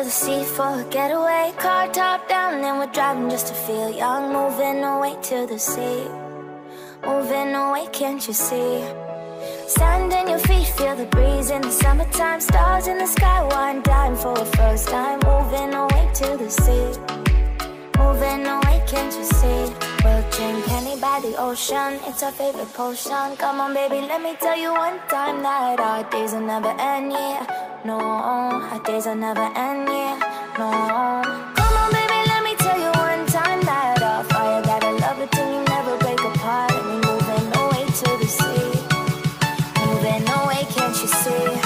to the sea for a getaway. Car top down and we're driving just to feel young. Moving away to the sea, moving away, can't you see? Sand in your feet, feel the breeze in the summertime. Stars in the sky, wine dying for a first time. Moving away to the sea, moving away, can't you see? We'll drink honey by the ocean, it's our favorite potion. Come on baby, let me tell you one time that our days will never end, yeah. No, our days will never end, yeah. No. Come on baby, let me tell you one time that our fire got a love it till you never break apart. And we're moving away to the sea, moving away, can't you see?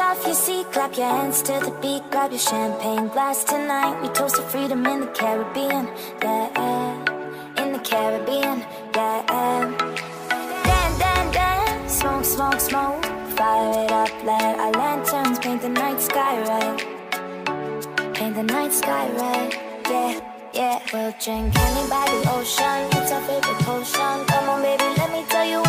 Off your seat, clap your hands to the beat, grab your champagne glass. Tonight we toast to freedom in the Caribbean, yeah, in the Caribbean, yeah. Dance, dance, dance, smoke, smoke, smoke, fire it up, let our lanterns paint the night sky red, paint the night sky red, yeah, yeah. We'll drink honey by the ocean, it's our favorite potion. Come on baby, let me tell you